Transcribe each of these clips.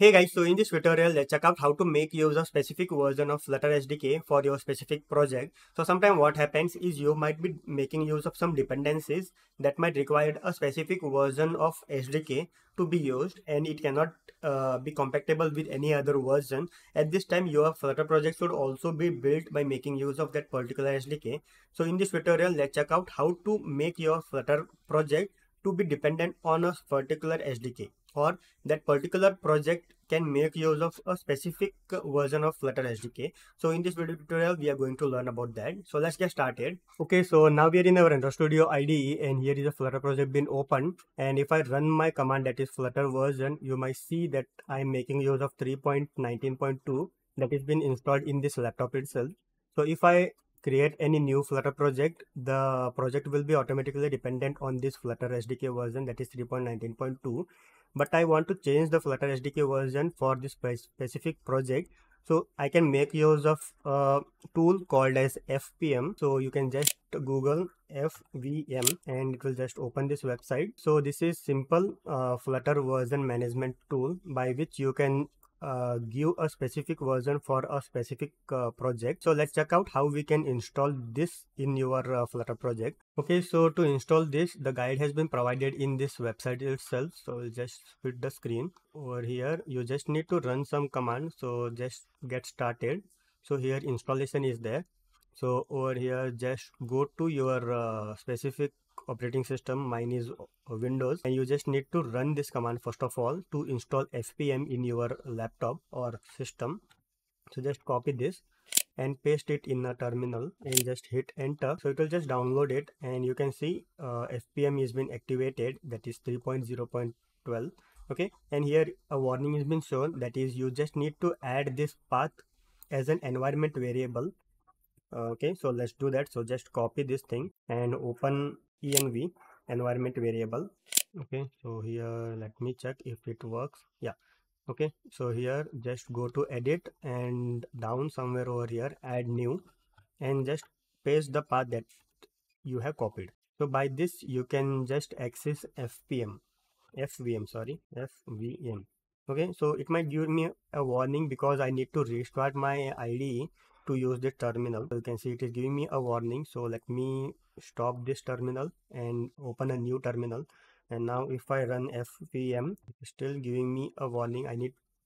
Hey guys, so in this tutorial, let's check out how to make use of specific version of Flutter SDK for your specific project. So sometimes what happens is you might be making use of some dependencies that might require a specific version of SDK to be used, and it cannot be compatible with any other version. At this time, your Flutter project should also be built by making use of that particular SDK. So in this tutorial, let's check out how to make your Flutter project to be dependent on a particular SDK, or that particular project can make use of a specific version of Flutter SDK. So in this video tutorial, we are going to learn about that. So let's get started. Okay, so now we are in our Android Studio IDE, and here is a Flutter project being opened. And if I run my command, that is Flutter version, you might see that I'm making use of 3.19.2 that is been installed in this laptop itself. So if I create any new Flutter project, the project will be automatically dependent on this Flutter SDK version, that is 3.19.2. But I want to change the Flutter SDK version for this specific project. So I can make use of a tool called as FVM. So you can just Google FVM and it will just open this website. So this is simple Flutter version management tool by which you can give a specific version for a specific project. So let's check out how we can install this in your Flutter project. Okay, so to install this, the guide has been provided in this website itself. So we'll just hit the screen over here. You just need to run some commands. So just get started. So here installation is there. So over here, just go to your specific operating system. Mine is Windows, and you just need to run this command first of all to install FVM in your laptop or system. So just copy this and paste it in a terminal and just hit enter. So it will just download it, and you can see FVM has been activated, that is 3.0.12. okay, and here a warning has been shown, that is you just need to add this path as an environment variable. Okay, so let's do that. So just copy this thing and open env environment variable. Okay, so here let me check if it works. Yeah, okay, so here just go to edit and down somewhere over here add new, and just paste the path that you have copied. So by this you can just access FVM. Okay, so it might give me a warning because I need to restart my IDE to use this terminal. So you can see it is giving me a warning. So let me stop this terminal and open a new terminal. And now if I run FVM, it's still giving me a warning. I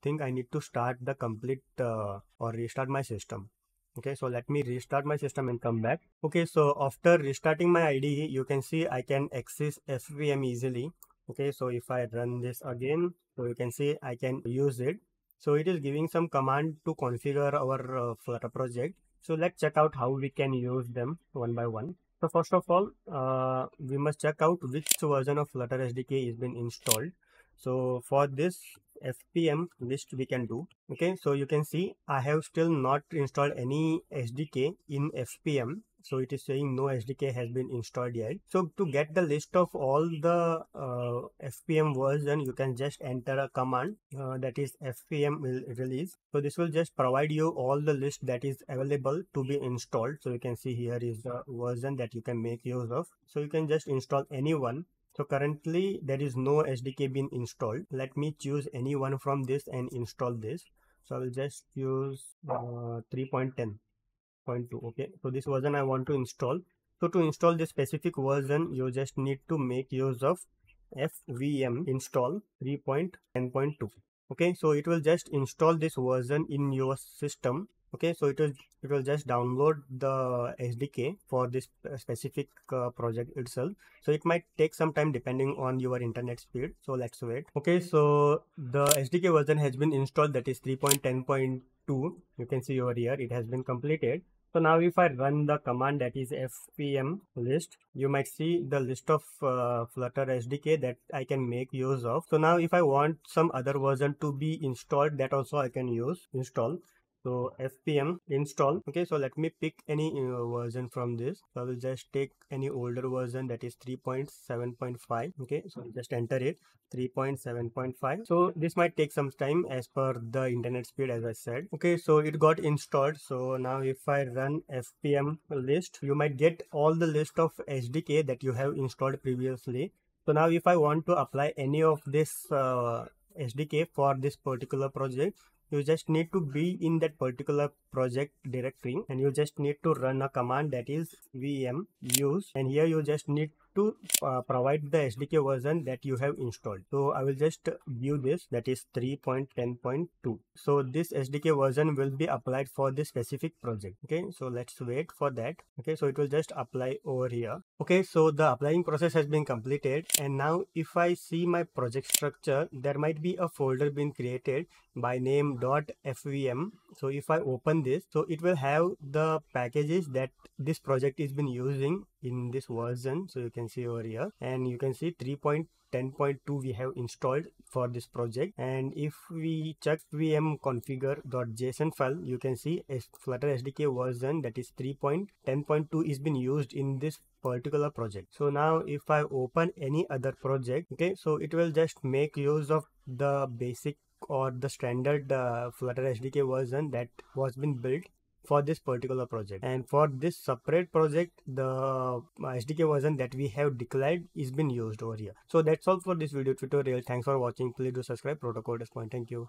think I need to start the complete or restart my system. Okay, so let me restart my system and come back. Okay, so after restarting my IDE, you can see I can access FVM easily. Okay, so if I run this again, so you can see I can use it. So it is giving some command to configure our Flutter project. So let's check out how we can use them one by one. So first of all, we must check out which version of Flutter SDK is been installed. So for this FVM list we can do. Okay, so you can see I have still not installed any SDK in FVM. So it is saying no SDK has been installed yet. So to get the list of all the FVM version, you can just enter a command that is FVM will release. So this will just provide you all the list that is available to be installed. So you can see here is the version that you can make use of. So you can just install any one. So currently there is no SDK being installed. Let me choose any one from this and install this. So I will just use 3.10.2. Okay, so this version I want to install. So to install this specific version, you just need to make use of FVM install 3.10.2. Okay, so it will just install this version in your system. Okay, so it will just download the SDK for this specific project itself. So it might take some time depending on your internet speed. So let's wait. Okay, so the SDK version has been installed, that is 3.10.2. You can see over here it has been completed. So now if I run the command that is FVM list, you might see the list of Flutter SDK that I can make use of. So now if I want some other version to be installed, that also I can use install. So FVM install. Okay, so let me pick any version from this. So I will just take any older version, that is 3.7.5. Okay, so just enter it 3.7.5. So this might take some time as per the internet speed, as I said. Okay, so it got installed. So now if I run FVM list, you might get all the list of SDK that you have installed previously. So now if I want to apply any of this SDK for this particular project, you just need to be in that particular project directory and you just need to run a command, that is VM use, and here you just need to provide the SDK version that you have installed. So I will just view this, that is 3.10.2. So this SDK version will be applied for this specific project. Okay, so let's wait for that. Okay, so it will just apply over here. Okay, so the applying process has been completed, and now if I see my project structure, there might be a folder being created by name .fvm. So if I open this, so it will have the packages that this project is been using in this version. So you can see over here, and you can see 3.10.2 we have installed for this project. And if we check VM configure.json file, you can see Flutter SDK version, that is 3.10.2, is been used in this particular project. So now if I open any other project, okay, so it will just make use of the basic or the standard Flutter SDK version that was been built for this particular project. And for this separate project, the SDK version that we have declared is been used over here. So that's all for this video tutorial. Thanks for watching. Please do subscribe. Proto Coders Point. Thank you.